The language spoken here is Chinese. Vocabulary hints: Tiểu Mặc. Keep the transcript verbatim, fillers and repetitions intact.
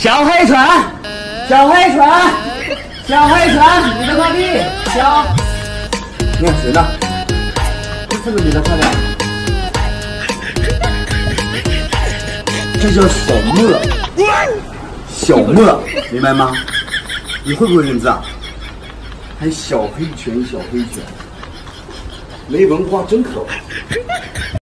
小黑船，小黑船，小黑船，你的快递，小，你看谁呢？这个女的快点，这叫小莫，小莫，明白吗？你会不会认字啊？还小黑拳，小黑拳，没文化真可恶。